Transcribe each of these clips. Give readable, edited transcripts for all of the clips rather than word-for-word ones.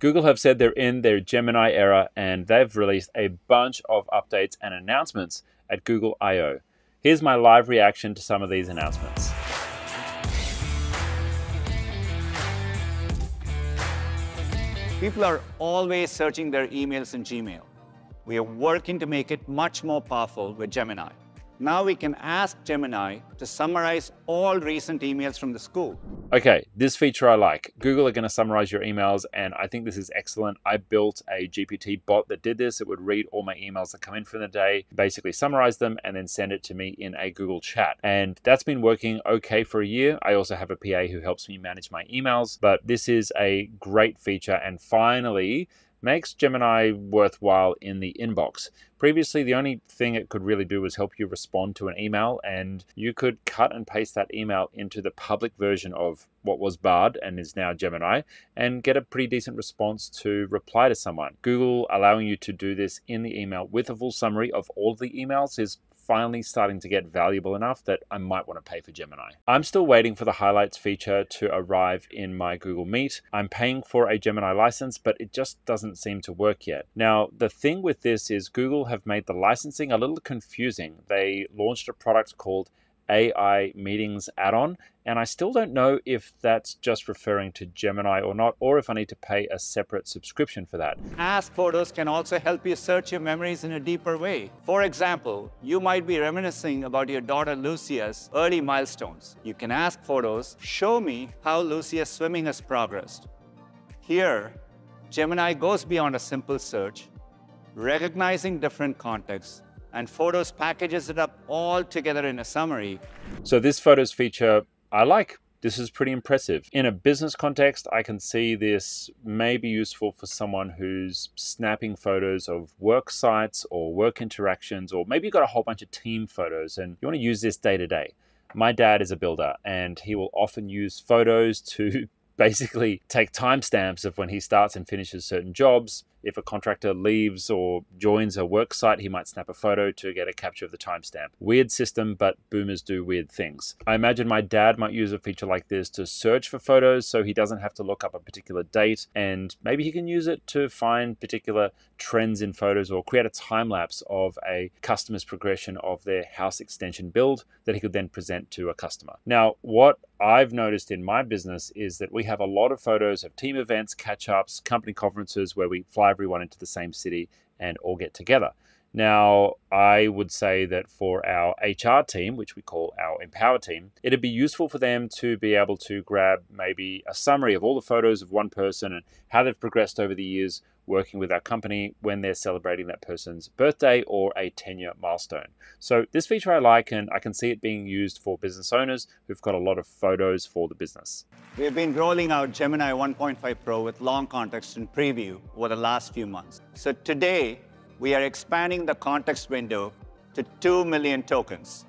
Google have said they're in their Gemini era, and they've released a bunch of updates and announcements at Google I.O. Here's my live reaction to some of these announcements. People are always searching their emails in Gmail. We are working to make it much more powerful with Gemini. Now we can ask Gemini to summarize all recent emails from the school. Okay, this feature I like. Google are gonna summarize your emails, and I think this is excellent. I built a GPT bot that did this. It would read all my emails that come in for the day, basically summarize them, and then send it to me in a Google Chat. And that's been working okay for a year. I also have a PA who helps me manage my emails, but this is a great feature, and finally, makes Gemini worthwhile in the inbox. Previously, the only thing it could really do was help you respond to an email, and you could cut and paste that email into the public version of what was Bard and is now Gemini and get a pretty decent response to reply to someone. Google allowing you to do this in the email with a full summary of all the emails is finally starting to get valuable enough that I might want to pay for Gemini. I'm still waiting for the highlights feature to arrive in my Google Meet. I'm paying for a Gemini license, but it just doesn't seem to work yet. Now, the thing with this is Google have made the licensing a little confusing. They launched a product called AI Meetings add-on, and I still don't know if that's just referring to Gemini or not, or if I need to pay a separate subscription for that. Ask Photos can also help you search your memories in a deeper way. For example, you might be reminiscing about your daughter Lucia's early milestones. You can ask Photos, show me how Lucia's swimming has progressed. Here, Gemini goes beyond a simple search, recognizing different contexts, and Photos packages it up all together in a summary. So this Photos feature, I like. This is pretty impressive. In a business context, I can see this may be useful for someone who's snapping photos of work sites or work interactions, or maybe you've got a whole bunch of team photos and you want to use this day to day. My dad is a builder, and he will often use Photos to basically take timestamps of when he starts and finishes certain jobs. If a contractor leaves or joins a work site, he might snap a photo to get a capture of the timestamp. Weird system, but boomers do weird things. I imagine my dad might use a feature like this to search for photos so he doesn't have to look up a particular date, and maybe he can use it to find particular trends in photos or create a time lapse of a customer's progression of their house extension build that he could then present to a customer. Now, what I've noticed in my business is that we have a lot of photos of team events, catch-ups, company conferences where we fly everyone into the same city and all get together. Now, I would say that for our HR team, which we call our Empower team, it'd be useful for them to be able to grab maybe a summary of all the photos of one person and how they've progressed over the years working with our company when they're celebrating that person's birthday or a tenure milestone. So this feature I like, and I can see it being used for business owners who've got a lot of photos for the business. We've been rolling out Gemini 1.5 Pro with long context and preview over the last few months. So today, we are expanding the context window to 2 million tokens.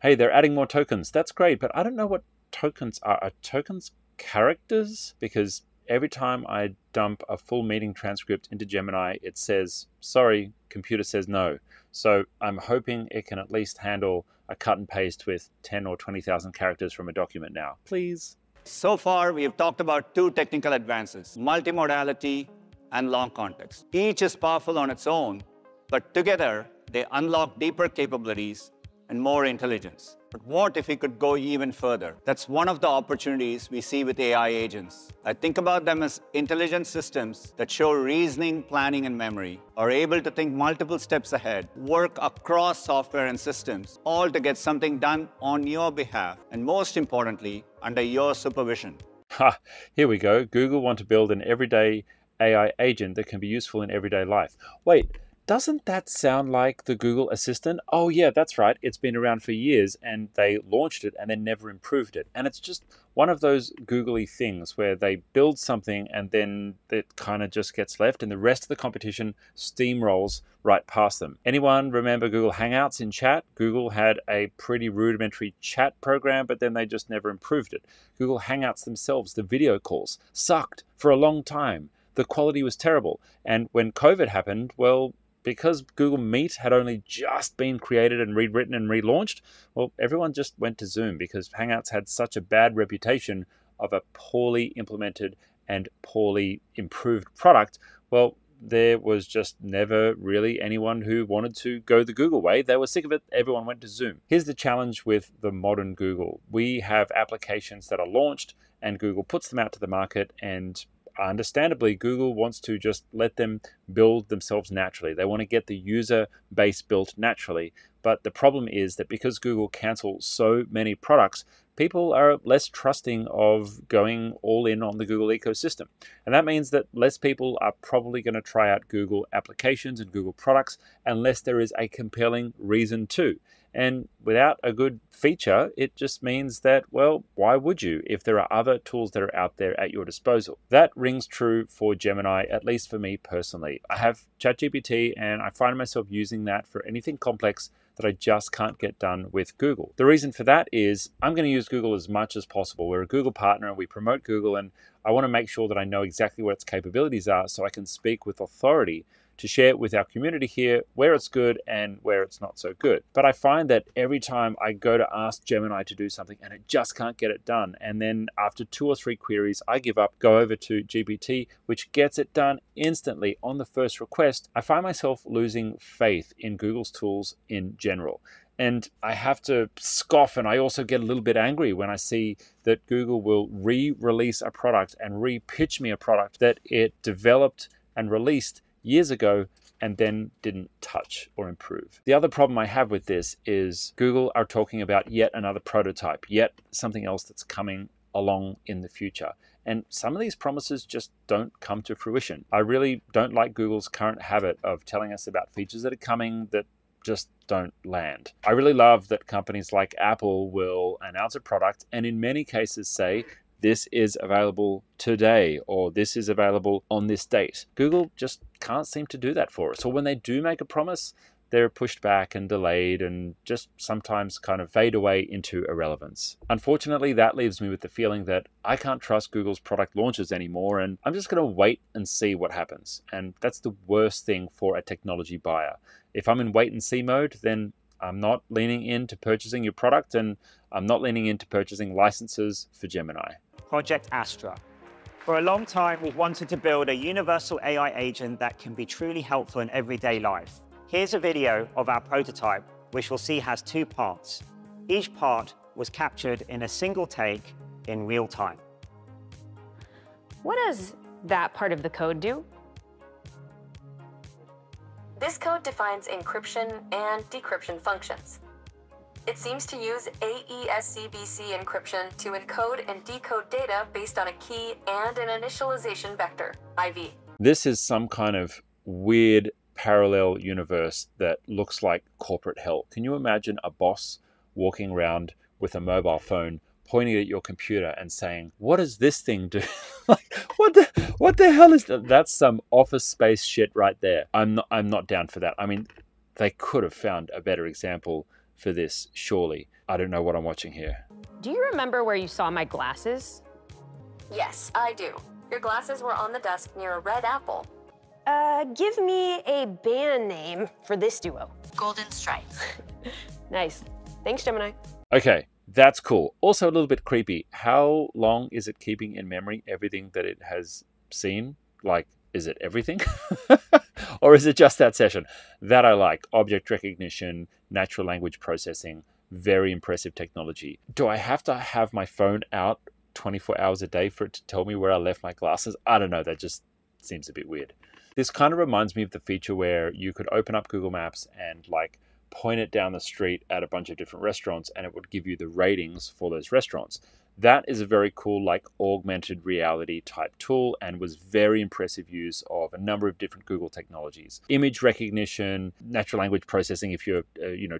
Hey, they're adding more tokens. That's great, but I don't know what tokens are. Are tokens characters? Because every time I dump a full meeting transcript into Gemini, it says, sorry, computer says no. So I'm hoping it can at least handle a cut and paste with 10 or 20,000 characters from a document now, please. So far, we have talked about two technical advances, multimodality and long context. Each is powerful on its own, but together they unlock deeper capabilities and more intelligence. But what if we could go even further? That's one of the opportunities we see with AI agents. I think about them as intelligent systems that show reasoning, planning, and memory, are able to think multiple steps ahead, work across software and systems, all to get something done on your behalf, and most importantly, under your supervision. Ha, here we go. Google want to build an everyday AI agent that can be useful in everyday life. Wait, doesn't that sound like the Google Assistant? Oh yeah, that's right. It's been around for years, and they launched it and then never improved it. And it's just one of those Googly things where they build something and then it kind of just gets left, and the rest of the competition steamrolls right past them. Anyone remember Google Hangouts in chat? Google had a pretty rudimentary chat program, but then they just never improved it. Google Hangouts themselves, the video calls, sucked for a long time. The quality was terrible. And when COVID happened, well, because Google Meet had only just been created and rewritten and relaunched, well, everyone just went to Zoom because Hangouts had such a bad reputation of a poorly implemented and poorly improved product, well, there was just never really anyone who wanted to go the Google way. They were sick of it. Everyone went to Zoom. Here's the challenge with the modern Google. We have applications that are launched and Google puts them out to the market, and understandably, Google wants to just let them build themselves naturally. They want to get the user base built naturally. But the problem is that because Google cancels so many products, people are less trusting of going all in on the Google ecosystem. And that means that less people are probably going to try out Google applications and Google products unless there is a compelling reason to. And without a good feature, it just means that, well, why would you if there are other tools that are out there at your disposal? That rings true for Gemini, at least for me personally. I have ChatGPT and I find myself using that for anything complex that I just can't get done with Google. The reason for that is I'm going to use Google as much as possible. We're a Google partner and we promote Google, and I want to make sure that I know exactly what its capabilities are so I can speak with authority to share it with our community here, where it's good and where it's not so good. But I find that every time I go to ask Gemini to do something and it just can't get it done. And then after 2 or 3 queries, I give up, go over to GPT, which gets it done instantly on the first request. I find myself losing faith in Google's tools in general. And I have to scoff, and I also get a little bit angry when I see that Google will re-release a product and re-pitch me a product that it developed and released years ago and then didn't touch or improve. The other problem I have with this is Google are talking about yet another prototype, yet something else that's coming along in the future. And some of these promises just don't come to fruition. I really don't like Google's current habit of telling us about features that are coming that just don't land. I really love that companies like Apple will announce a product and in many cases say, this is available today, or this is available on this date. Google just can't seem to do that for us. Or when they do make a promise, they're pushed back and delayed and just sometimes kind of fade away into irrelevance. Unfortunately, that leaves me with the feeling that I can't trust Google's product launches anymore, and I'm just going to wait and see what happens. And that's the worst thing for a technology buyer. If I'm in wait and see mode, then I'm not leaning into purchasing your product, and I'm not leaning into purchasing licenses for Gemini. Project Astra. For a long time, we've wanted to build a universal AI agent that can be truly helpful in everyday life. Here's a video of our prototype, which we'll see has 2 parts. Each part was captured in a single take in real time. What does that part of the code do? This code defines encryption and decryption functions. It seems to use AES-CBC encryption to encode and decode data based on a key and an initialization vector, IV. This is some kind of weird parallel universe that looks like corporate hell. Can you imagine a boss walking around with a mobile phone pointing at your computer and saying, what does this thing do? Like, what the hell is that? That's some Office Space shit right there. I'm not down for that. I mean, they could have found a better example for this, surely. I don't know what I'm watching here. Do you remember where you saw my glasses? Yes, I do. Your glasses were on the desk near a red apple. Give me a band name for this duo. Golden Stripes. Nice. Thanks, Gemini. Okay, that's cool. Also a little bit creepy. How long is it keeping in memory everything that it has seen? Like, is it everything? Or is it just that session? That I like. Object recognition, natural language processing, very impressive technology. Do I have to have my phone out 24 hours a day for it to tell me where I left my glasses? I don't know, that just seems a bit weird. This kind of reminds me of the feature where you could open up Google Maps and like point it down the street at a bunch of different restaurants and it would give you the ratings for those restaurants. That is a very cool, like, augmented reality type tool and was very impressive use of a number of different Google technologies. Image recognition, natural language processing, if you're,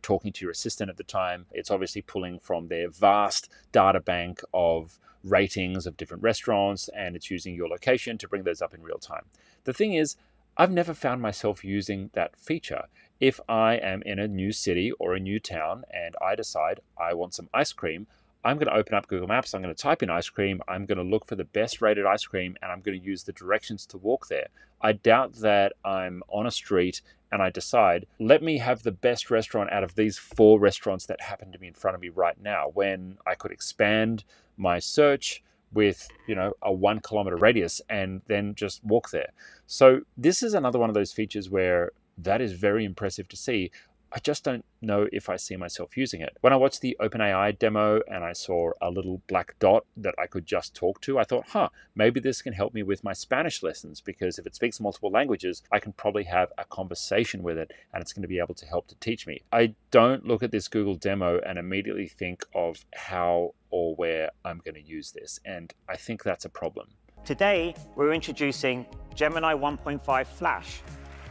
talking to your assistant at the time, it's obviously pulling from their vast data bank of ratings of different restaurants, and it's using your location to bring those up in real time. The thing is, I've never found myself using that feature. If I am in a new city or a new town and I decide I want some ice cream, I'm going to open up Google Maps, I'm going to type in ice cream, I'm going to look for the best rated ice cream, and I'm going to use the directions to walk there. I doubt that I'm on a street and I decide, let me have the best restaurant out of these 4 restaurants that happen to be in front of me right now, when I could expand my search with, you know, a 1 kilometer radius and then just walk there. So this is another one of those features where that is very impressive to see. I just don't know if I see myself using it. When I watched the OpenAI demo and I saw a little black dot that I could just talk to, I thought, huh, maybe this can help me with my Spanish lessons, because if it speaks multiple languages, I can probably have a conversation with it and it's going to be able to help to teach me. I don't look at this Google demo and immediately think of how or where I'm going to use this. And I think that's a problem. Today, we're introducing Gemini 1.5 Flash.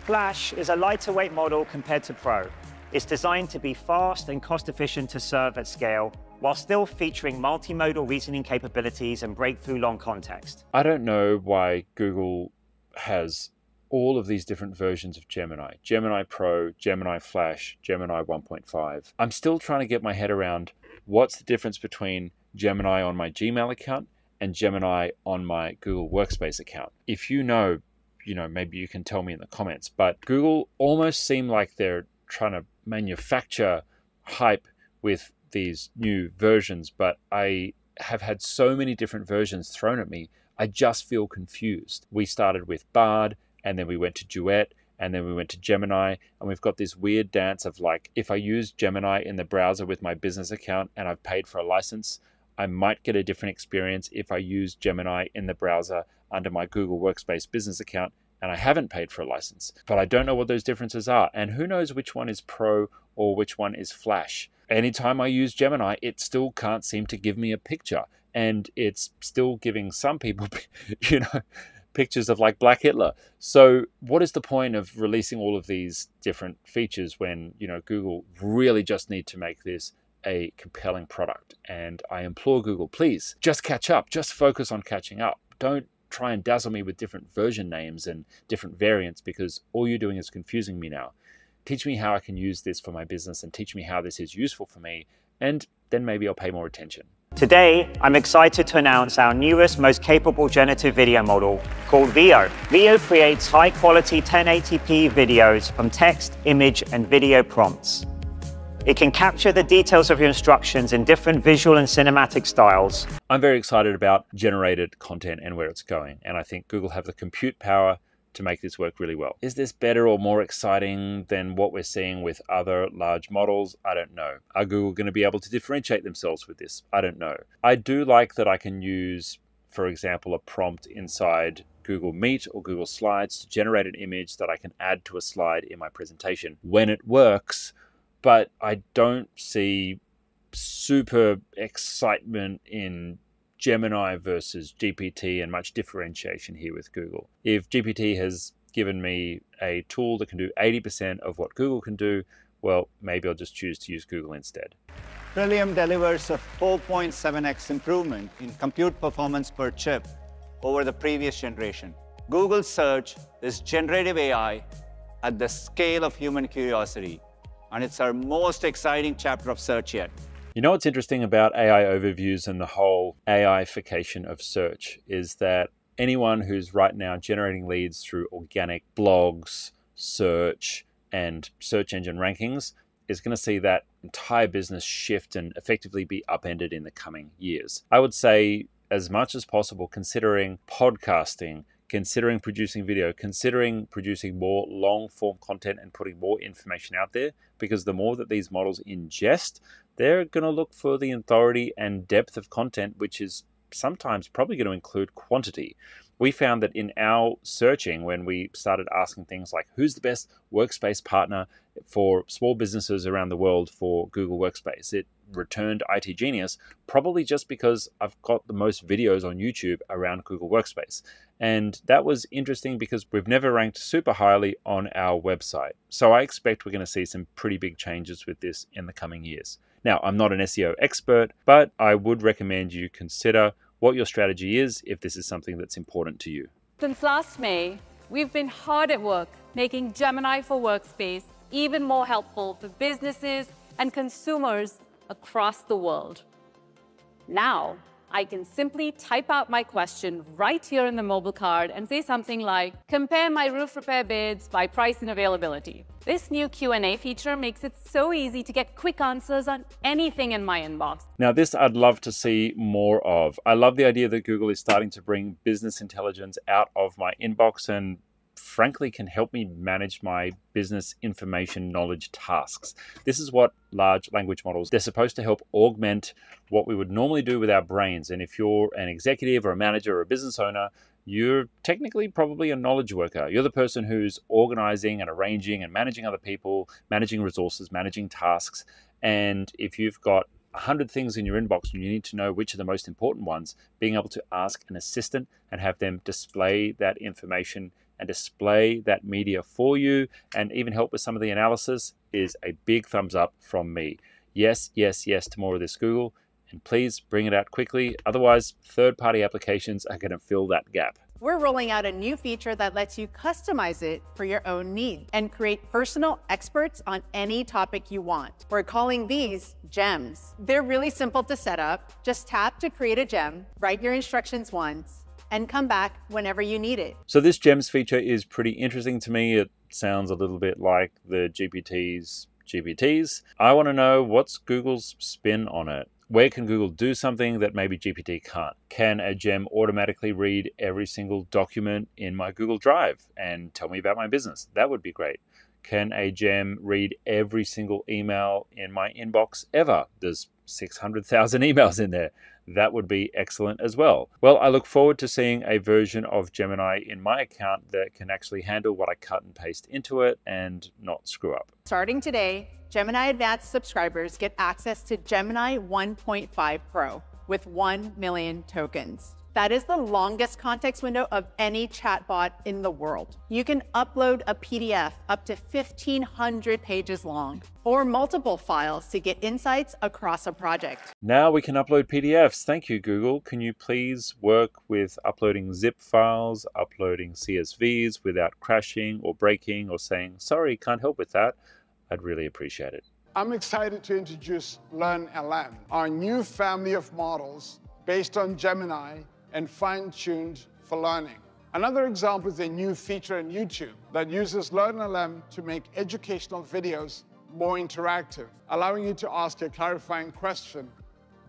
Flash is a lighter weight model compared to Pro. It's designed to be fast and cost efficient to serve at scale, while still featuring multimodal reasoning capabilities and breakthrough long context. I don't know why Google has all of these different versions of Gemini. Gemini Pro, Gemini Flash, Gemini 1.5. I'm still trying to get my head around what's the difference between Gemini on my Gmail account and Gemini on my Google Workspace account. If you know, maybe you can tell me in the comments, but Google almost seem like they're trying to manufacture hype with these new versions, but I have had so many different versions thrown at me, I just feel confused. We started with Bard, and then we went to Duet, and then we went to Gemini, and we've got this weird dance of like, if I use Gemini in the browser with my business account and I've paid for a license, I might get a different experience if I use Gemini in the browser under my Google Workspace business account and I haven't paid for a license. But I don't know what those differences are, and who knows which one is Pro or which one is Flash. Anytime I use Gemini, it still can't seem to give me a picture, and it's still giving some people, pictures of like Black Hitler. So what is the point of releasing all of these different features when, Google really just need to make this a compelling product? And I implore Google, please just catch up, just focus on catching up. Don't try and dazzle me with different version names and different variants, because all you're doing is confusing me now. Teach me how I can use this for my business and teach me how this is useful for me, and then maybe I'll pay more attention. Today, I'm excited to announce our newest, most capable generative video model called Veo. Veo creates high quality 1080p videos from text, image, and video prompts. It can capture the details of your instructions in different visual and cinematic styles. I'm very excited about generated content and where it's going, and I think Google have the compute power to make this work really well. Is this better or more exciting than what we're seeing with other large models? I don't know. Are Google going to be able to differentiate themselves with this? I don't know. I do like that I can use, for example, a prompt inside Google Meet or Google Slides to generate an image that I can add to a slide in my presentation when it works. But I don't see super excitement in Gemini versus GPT and much differentiation here with Google. If GPT has given me a tool that can do 80% of what Google can do, well, maybe I'll just choose to use Google instead. Trillium delivers a 4.7x improvement in compute performance per chip over the previous generation. Google Search is generative AI at the scale of human curiosity, and it's our most exciting chapter of search yet. You know what's interesting about AI overviews and the whole AI-fication of search is that anyone who's right now generating leads through organic blogs, search, and search engine rankings is going to see that entire business shift and effectively be upended in the coming years. I would say, as much as possible, considering podcasting, considering producing video, considering producing more long-form content and putting more information out there, because the more that these models ingest, they're going to look for the authority and depth of content, which is sometimes probably going to include quantity. We found that in our searching, when we started asking things like, who's the best workspace partner for small businesses around the world for Google Workspace, it returned IT Genius, probably just because I've got the most videos on YouTube around Google Workspace. And that was interesting because we've never ranked super highly on our website. So I expect we're going to see some pretty big changes with this in the coming years. Now, I'm not an SEO expert, but I would recommend you consider what your strategy is if this is something that's important to you. Since last May, we've been hard at work making Gemini for Workspace even more helpful for businesses and consumers across the world. Now, I can simply type out my question right here in the mobile card and say something like, compare my roof repair bids by price and availability. This new Q&A feature makes it so easy to get quick answers on anything in my inbox. Now this I'd love to see more of. I love the idea that Google is starting to bring business intelligence out of my inbox and frankly can help me manage my business information knowledge tasks. This is what large language models, they're supposed to help augment what we would normally do with our brains. And if you're an executive or a manager or a business owner, you're technically probably a knowledge worker. You're the person who's organizing and arranging and managing other people, managing resources, managing tasks. And if you've got 100 things in your inbox and you need to know which are the most important ones, being able to ask an assistant and have them display that information and display that media for you and even help with some of the analysis is a big thumbs up from me. Yes, yes, yes to more of this, Google. And please bring it out quickly. Otherwise, third-party applications are going to fill that gap. We're rolling out a new feature that lets you customize it for your own needs and create personal experts on any topic you want. We're calling these gems. They're really simple to set up. Just tap to create a gem, write your instructions once, and come back whenever you need it. So this gems feature is pretty interesting to me. It sounds a little bit like the GPTs. I want to know what's Google's spin on it. Where can Google do something that maybe GPT can't? Can a gem automatically read every single document in my Google Drive and tell me about my business? That would be great. Can a gem read every single email in my inbox ever? There's 600,000 emails in there. That would be excellent as well. Well, I look forward to seeing a version of Gemini in my account that can actually handle what I cut and paste into it and not screw up. Starting today, Gemini Advanced subscribers get access to Gemini 1.5 Pro with 1 million tokens. That is the longest context window of any chatbot in the world. You can upload a PDF up to 1,500 pages long or multiple files to get insights across a project. Now we can upload PDFs. Thank you, Google. Can you please work with uploading zip files, uploading CSVs without crashing or breaking or saying, sorry, can't help with that? I'd really appreciate it. I'm excited to introduce LearnLM, our new family of models based on Gemini and fine-tuned for learning. Another example is a new feature in YouTube that uses LearnLM to make educational videos more interactive, allowing you to ask a clarifying question,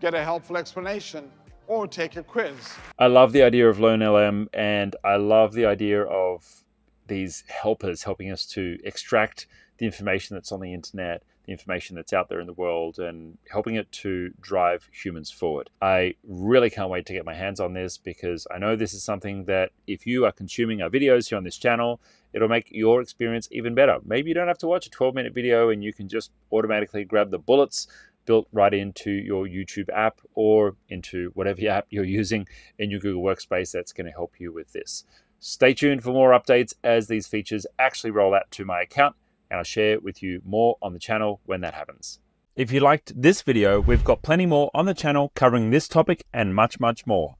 get a helpful explanation, or take a quiz. I love the idea of LearnLM, and I love the idea of these helpers helping us to extract the information that's on the internet, the information that's out there in the world, and helping it to drive humans forward. I really can't wait to get my hands on this because I know this is something that if you are consuming our videos here on this channel, it'll make your experience even better. Maybe you don't have to watch a 12-minute video and you can just automatically grab the bullets built right into your YouTube app or into whatever app you're using in your Google Workspace that's going to help you with this. Stay tuned for more updates as these features actually roll out to my account, and I'll share with you more on the channel when that happens. If you liked this video, we've got plenty more on the channel covering this topic and much, much more.